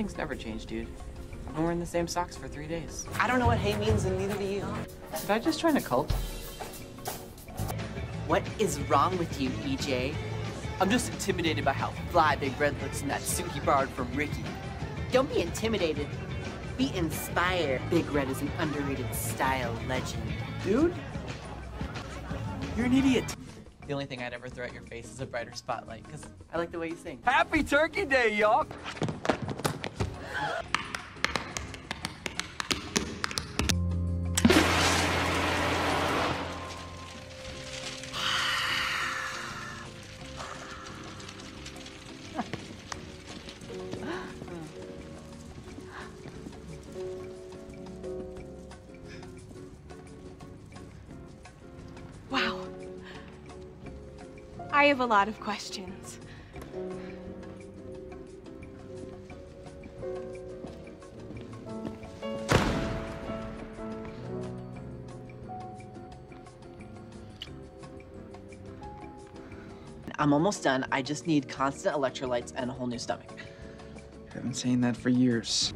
Nothing's never changed, dude. I've been wearing the same socks for 3 days. I don't know what hey means, and neither do you. Did I just join a cult? What is wrong with you, EJ? I'm just intimidated by how fly Big Red looks in that suit he borrowed from Ricky. Don't be intimidated. Be inspired. Big Red is an underrated style legend. Dude, you're an idiot. The only thing I'd ever throw at your face is a brighter spotlight, because I like the way you sing. Happy Turkey Day, y'all! I have a lot of questions. I'm almost done. I just need constant electrolytes and a whole new stomach. I've been saying that for years.